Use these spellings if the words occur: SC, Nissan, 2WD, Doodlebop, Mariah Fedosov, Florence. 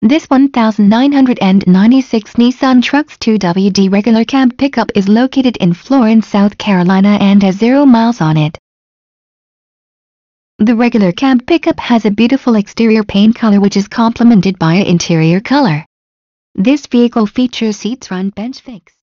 This 1996 Nissan Trucks 2WD regular cab pickup is located in Florence, South Carolina and has 0 miles on it. The regular cab pickup has a beautiful exterior paint color which is complemented by an interior color. This vehicle features seats front bench fixed.